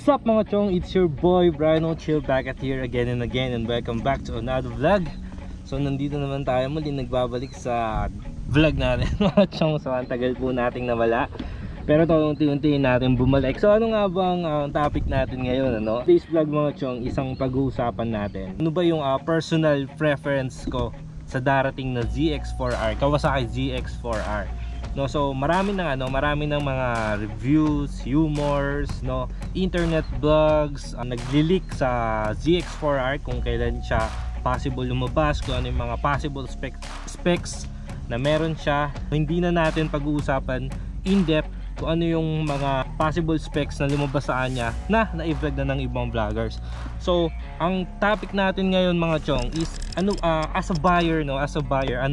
What's up mga chong, it's your boy BryNoChill back at here again and welcome back to another vlog. So nandito naman tayo muli, nagbabalik sa vlog natin mga chong. So ang tagal po nating nawala, pero unti-unti natin bumalik. So ano nga bang topic natin ngayon, ano? Today's vlog mga chong, isang pag-uusapan natin. Ano ba yung personal preference ko sa darating na ZX4R, Kawasaki ZX4R. No, so marami nang mga reviews, humors, no, internet blogs ang nagli-leak sa ZX4R kung kailan siya possible lumabas, kung ano yung mga possible specs na meron siya. Hindi na natin pag-uusapan in depth kung ano yung mga possible specs na lumabas sa kanya na na-vlog na ng ibang vloggers. So, ang topic natin ngayon mga chong is ano, as a buyer, ano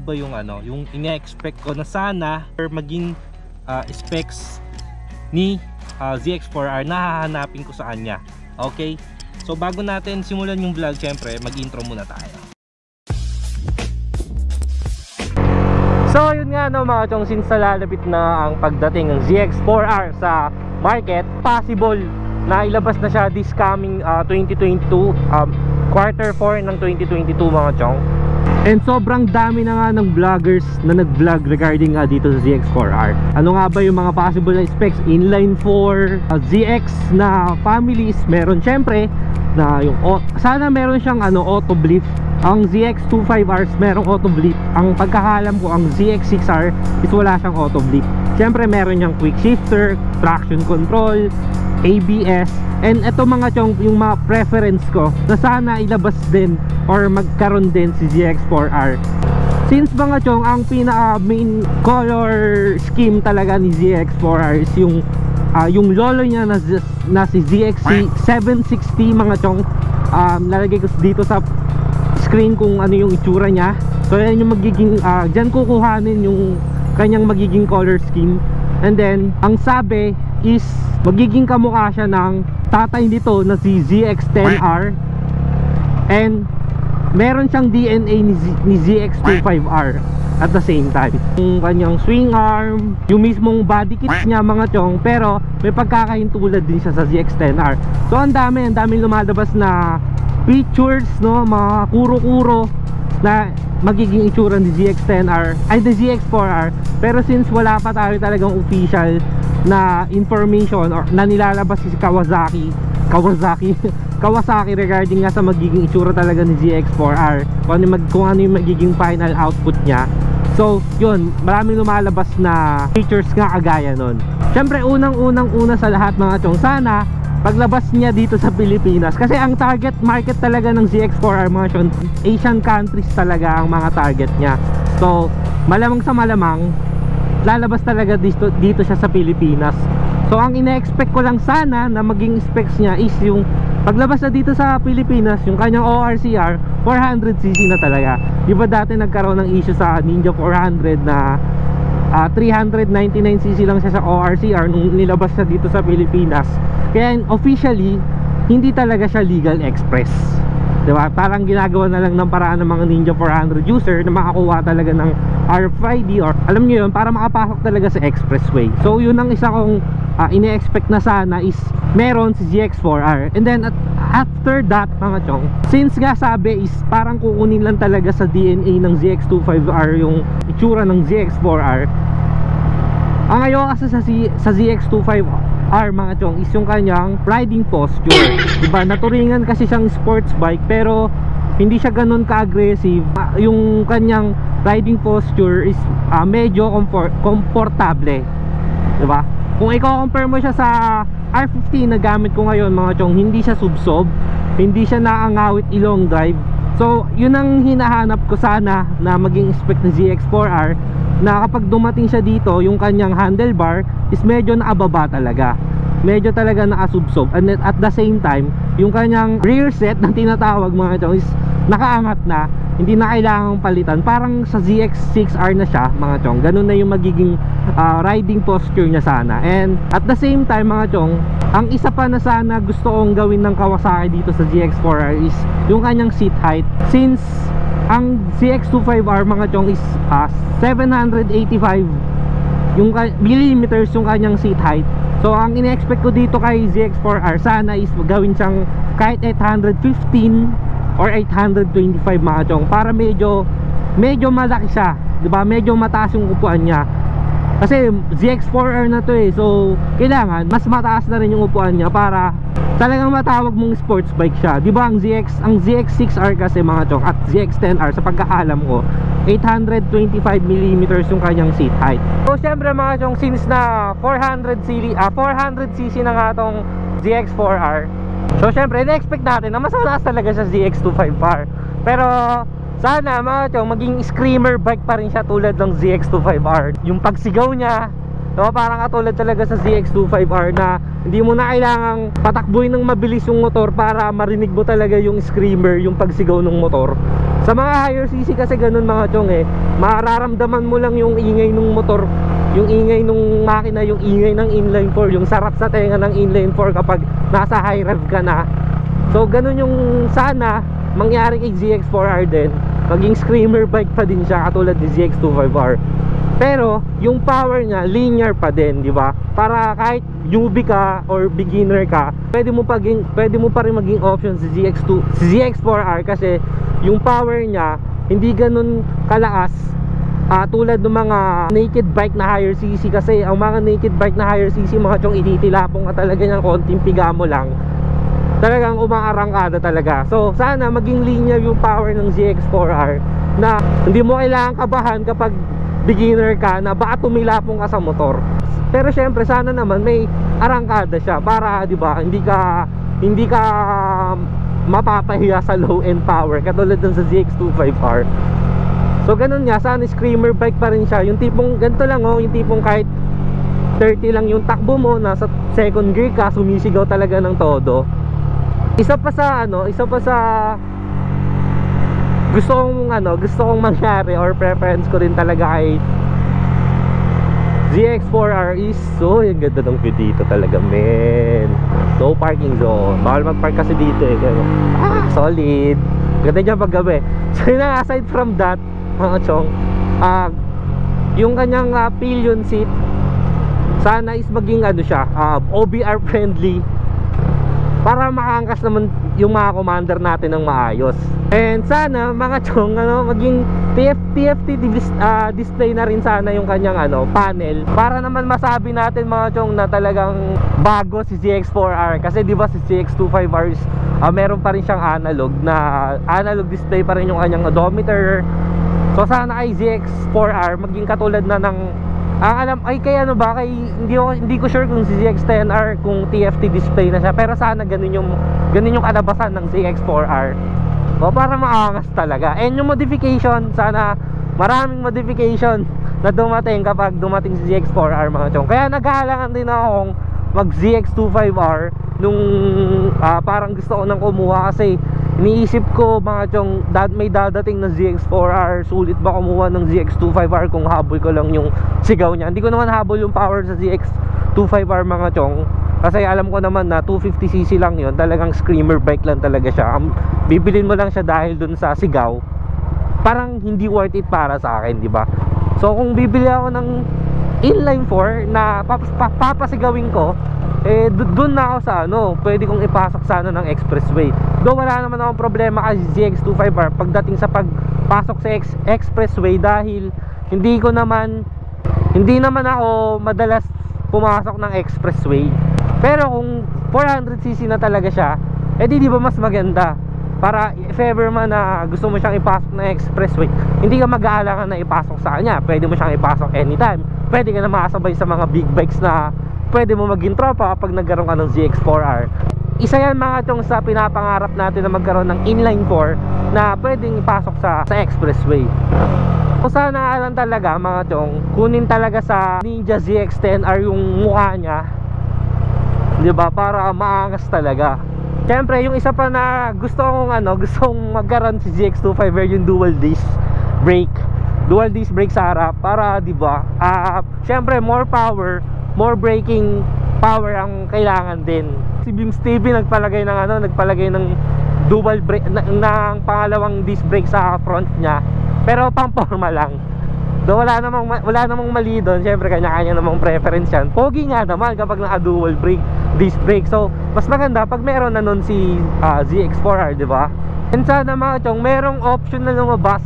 ba yung yung ina-expect ko na sana maging specs ni ZX4R na hahanapin ko sa kanya. Okay? So bago natin simulan yung vlog, syempre mag-intro muna tayo. So yun nga mga chong, since nalalapit na ang pagdating ng ZX4R sa market, possible na ilabas na siya this coming 2022, quarter 4 ng 2022 mga chong. And sobrang dami na nga ng vloggers na nag-vlog regarding dito sa ZX4R. Ano nga ba yung mga possible na specs? Inline 4, ZX na families, meron syempre na yung sana meron siyang auto blip. Ang ZX-25R merong auto blip. Ang pagkakalam ko, ang ZX-6R is wala siyang auto blip. Syempre meron siyang quick shifter, traction control, ABS. And ito mga chong, yung mga preference ko na sana ilabas din or magkaroon din si ZX4R. Since mga chong, ang pinaka-main color scheme talaga ni ZX4R is yung lolo niya na si ZX-760 mga chong. Lalagay ko dito sa screen kung ano yung itsura niya. So yan yung magiging, dyan kukuhanin yung kanyang magiging color scheme. And then, ang sabi is magiging kamukha siya ng tatay nito na si ZX10R, and meron siyang DNA ni ZX25R at the same time. Yung kanyang swing arm, yung mismong body kits niya mga chong, pero may pagkakaintulad din siya sa ZX10R. So ang dami lumalabas na pictures, no, mga kuro-kuro na magiging itsura ni ZX10R ay the ZX4R, pero since wala pa tayo talagang official na information or na nilalabas si Kawasaki regarding nga sa magiging itsura talaga ni ZX4R, kung ano yung magiging final output niya. So yun, maraming lumalabas na features nga kagaya nun. Syempre unang-una sa lahat mga chong, sana paglabas niya dito sa Pilipinas, kasi ang target market talaga ng ZX4R mga chong, Asian countries talaga ang mga target niya. So malamang sa malamang lalabas talaga dito siya sa Pilipinas. So ang ina-expect ko lang sana na maging specs niya is yung paglabas na dito sa Pilipinas, yung kanyang ORCR 400cc na talaga. Di ba dati nagkaroon ng issue sa Ninja 400 na 399cc lang siya sa ORCR nung nilabas siya dito sa Pilipinas. Kaya officially hindi talaga siya legal express, di ba? Parang ginagawa na lang ng paraan ng mga Ninja 400 user na makakuha talaga ng RFID or alam nyo yun, para makapasok talaga sa expressway. So yun ang isa kong ine-expect na sana is meron si ZX4R. And then after that mga chong, since nga sabi is parang kukunin lang talaga sa DNA ng ZX25R yung itsura ng ZX4R. Ang ayaw kasi sa ZX25R mga chong is yung kanyang riding posture, diba? Naturingan kasi siyang sports bike pero hindi siya ganun ka-aggressive. Yung kanyang riding posture is medyo komportable, diba? Kung i-compare mo siya sa R15 na gamit ko ngayon mga chong, hindi siya subsob, hindi siya naangawit i-long drive. So yun ang hinahanap ko sana na maging spec ng ZX4R, na kapag dumating siya dito, yung kanyang handlebar is medyo naababa talaga, medyo talaga nakasubsob. And at the same time, yung kanyang rear set na tinatawag mga chong is nakaangat na, hindi na kailangang palitan. Parang sa ZX6R na siya mga chong, ganun na yung magiging riding posture niya sana. And at the same time mga chong, ang isa pa na sana gusto kong gawin ng Kawasaki dito sa ZX4R is yung kanyang seat height. Since ang ZX25R mga chong is 785 millimeters yung kanyang seat height, So ang ina-expect ko dito kay ZX4R sana is magawin siyang kahit 815 or 825 mga chong, para medyo malaki siya, 'di ba? Medyo mataas yung upuan niya. Kasi ZX4R na to eh. So kailangan mas mataas na rin yung upuan niya para talagang matawag mong sports bike siya. 'Di ba ang ZX6R kasi mga chong at ZX10R sa pagkakaalam ko, 825 mm yung kanyang seat height. So syempre mga chong, since na 400cc na nga tong ZX4R. So syempre na-expect natin na mas mataas talaga siya sa ZX25R. Pero sana mga chong, maging screamer bike pa rin siya tulad ng ZX25R. Yung pagsigaw niya, no, parang katulad talaga sa ZX25R na hindi mo na kailangang patakboy ng mabilis yung motor para marinig mo talaga yung screamer, yung pagsigaw ng motor. Sa mga higher cc kasi ganun mga chong eh, mararamdaman mo lang yung ingay ng motor, yung ingay ng makina, yung ingay ng inline 4, yung sarap sa tenga ng inline 4 kapag nasa high rev ka na. So ganun yung sana mangyari kay ZX4R din. Maging screamer bike pa din siya katulad ni ZX25R. Pero yung power niya linear pa din, 'di ba? Para kahit newbie ka or beginner ka, pwede mo pa rin maging option si ZX4R kasi yung power niya hindi ganoon kalakas tulad ng mga naked bike na higher cc, kasi ang mga naked bike na higher cc mga chong, ititilapong ka talaga ng konting piga mo lang. Talagang umaarangkada talaga. So sana maging linear yung power ng ZX4R na hindi mo kailangang kabahan kapag beginner ka na baka tumilapong ka sa motor. Pero syempre sana naman may arangkada siya para, 'di ba, hindi ka mapapahiya sa low end power katulad ng sa ZX25R. So ganun nga, sana screamer bike pa rin siya. Yung tipong ganito lang oh, yung tipong kahit 30 lang yung takbo mo, nasa second gear ka, sumisigaw talaga ng todo. Isa pa sa gusto kong mangyari or preference ko rin talaga kay ZX4R is, so yung ganda ng view dito talaga men. No parking zone, bawal magpark kasi dito eh. Solid, ganda niya pag gabi. So yun na, aside from that mga chong, yung kanyang pillion seat sana is maging ano siya, OBR friendly, para makaangkas naman yung mga commander natin ng maayos. And sana mga chong, maging TFT display na rin sana yung kanyang panel, para naman masabi natin mga chong na talagang bago si ZX4R. Kasi di ba si ZX25R meron pa rin siyang analog display pa rin yung kanyang odometer. So sana ay ZX4R maging katulad na ng hindi ko sure kung si ZX10R kung TFT display na siya, pero sana ganun yung kalabasan ng ZX4R. O, para maangas talaga. And yung modification, sana maraming modification na dumating kapag dumating si ZX4R mga chong. Kaya naghahalangan din akong mag ZX25R nung parang gusto ko nang kumuha, kasi iniisip ko mga chong, may dadating na ZX4R, sulit ba kumuha ng ZX25R kung habol ko lang yung sigaw niya? Hindi ko naman habol yung power sa ZX25R mga chong, kasi alam ko naman na 250cc lang yun, talagang screamer bike lang talaga siya. Bibilin mo lang siya dahil dun sa sigaw, parang hindi worth it para sa akin, diba? So kung bibili ako ng inline 4 na papasigawin ko, eh doon na ako sa pwede kong ipasok sana ng expressway. Doon wala naman akong problema kasi ZX25R pagdating sa pagpasok sa expressway, dahil hindi naman ako madalas pumasok ng expressway. Pero kung 400cc na talaga siya, eh di ba mas maganda, para if ever man na gusto mo siyang ipasok ng expressway, hindi ka mag-aalangan na ipasok sa kanya. Pwede mo siyang ipasok anytime, pwede ka na makasabay sa mga big bikes na pwede mo maging tropa kapag nagkaroon ka ng ZX4R. Isa yan mga chong sa pinapangarap natin na magkaroon ng inline 4 na pwedeng ipasok sa expressway. So sana alam talaga mga chong, kunin talaga sa Ninja ZX10R yung mukha niya, 'di ba? Para maangas talaga. Siyempre yung isa pa na gusto kong magkaroon si ZX25R yung dual disc brake sa harap, para 'di ba? Siyempre more power, more braking power ang kailangan din. Si Beams TV nagpalagay ng dual brake ng pangalawang disc brake sa front niya, pero pang forma lang. So wala namang mali doon. Syempre kanya-kanya namang preference yan. Pogi nga naman kapag naka-dual brake, disc brake. So mas maganda pag meron na nun si ZX4R, di ba? And sana mga chong, merong option na lumabas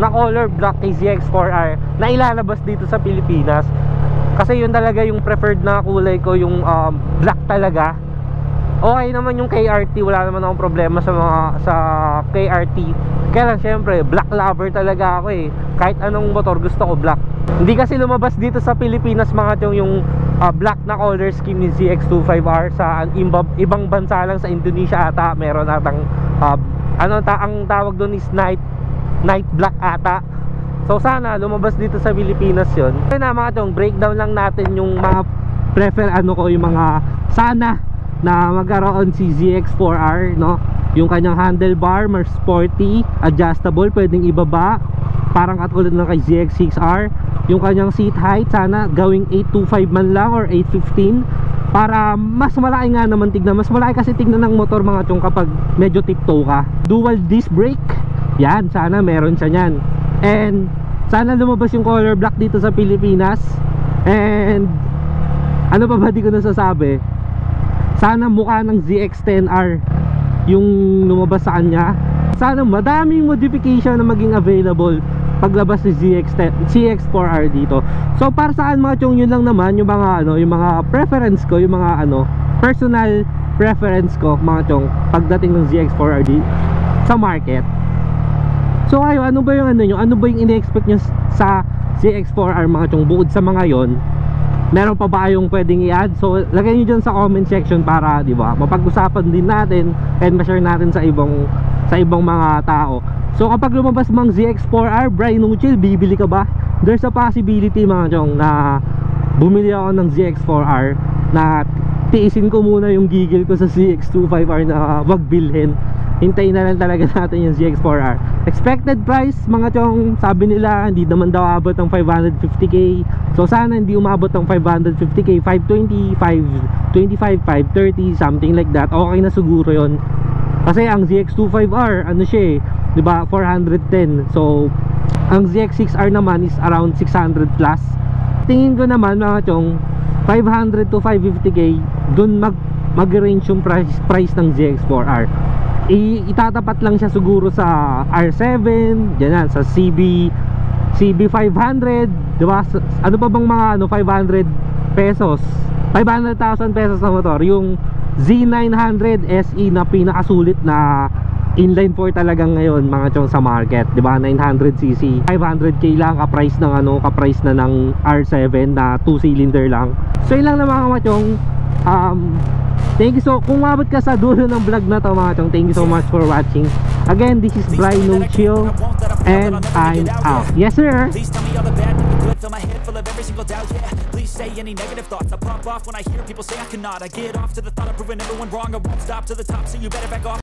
na color black kay ZX4R na ilalabas dito sa Pilipinas. Kasi yun talaga yung preferred na kulay ko, yung black talaga. Okay naman yung KRT, wala naman akong problema sa KRT. Kaya lang syempre, black lover talaga ako eh. Kahit anong motor gusto ko black. Hindi kasi lumabas dito sa Pilipinas mga tiyong yung black na color scheme ni ZX25R sa ibang bansa lang, sa Indonesia ata. Meron atang ang tawag doon is night black ata. So sana lumabas dito sa Pilipinas yun. Kaya na mga tiyong, breakdown lang natin yung mga sana na magkaroon si ZX4R, no? Yung kanyang handlebar, mas sporty, adjustable, pwedeng ibaba, parang katulad ng kay ZX6R. Yung kanyang seat height, sana gawing 825 man lang or 815, para mas malaki nga naman tignan. Mas malaki kasi tignan ng motor mga chong kapag medyo tiptoe ka. Dual disc brake, yan, sana meron siya nyan. And sana lumabas yung color black dito sa Pilipinas. And ano pa ba di ko nasasabi? Sana mukha ng ZX-10R yung lumabas sa kanya. Sana madaming modification na maging available paglabas ni ZX4R dito. So para saan mga chong, yun lang naman yung mga preference ko, yung mga personal preference ko mga chong pagdating ng ZX4R sa market. So ayo, ano ba yung ano ba yung ini-expect nyo sa ZX4R mga chong bukod sa mga yon? Meron pa ba yung pwedeng i-add? So lagay niyo diyan sa comment section para, di ba, mapag-usapan din natin and ma-share natin sa ibang mga tao. So kapag lumabas mang ZX4R, BryNoChill, bibili ka ba? There's a possibility mga chong na bumili ako ng ZX4R, na tiisin ko muna yung gigil ko sa ZX25R na wag bilhin. Hintayin na lang talaga natin yung ZX4R. Expected price mga chong, sabi nila hindi naman daw abot ng 550k. So sana hindi umabot ng 550k, 520, 525, 530, something like that. Okay na siguro 'yon. Kasi ang ZX25R, ano siya, 'di ba, 410. So ang ZX6R naman is around 600 plus. Tingin ko naman mga chong, 500 to 550k doon mag-range yung price ng ZX4R. Itatapat lang siya siguro sa R7, diyan sa CB500, diba? Ano pa bang mga 500,000 pesos na motor, yung Z900 SE na pinakasulit na inline 4 talagang ngayon mga chong sa market, diba? 900cc, 500k lang, kaprice ng kaprice na ng R7 na 2 cylinder lang. So yun lang na mga chong, thank you. So kung umabot ka sa dulo ng vlog na to mga chong, thank you so much for watching. Again, this is BryNoChill, and I'm out. Yes, sir. Please tell me all the bad, that the good, fill my head full of every single doubt. Yeah, please say any negative thoughts. I pop off when I hear people say I cannot. I get off to the thought of proving everyone wrong. I won't stop to the top, so you better back off.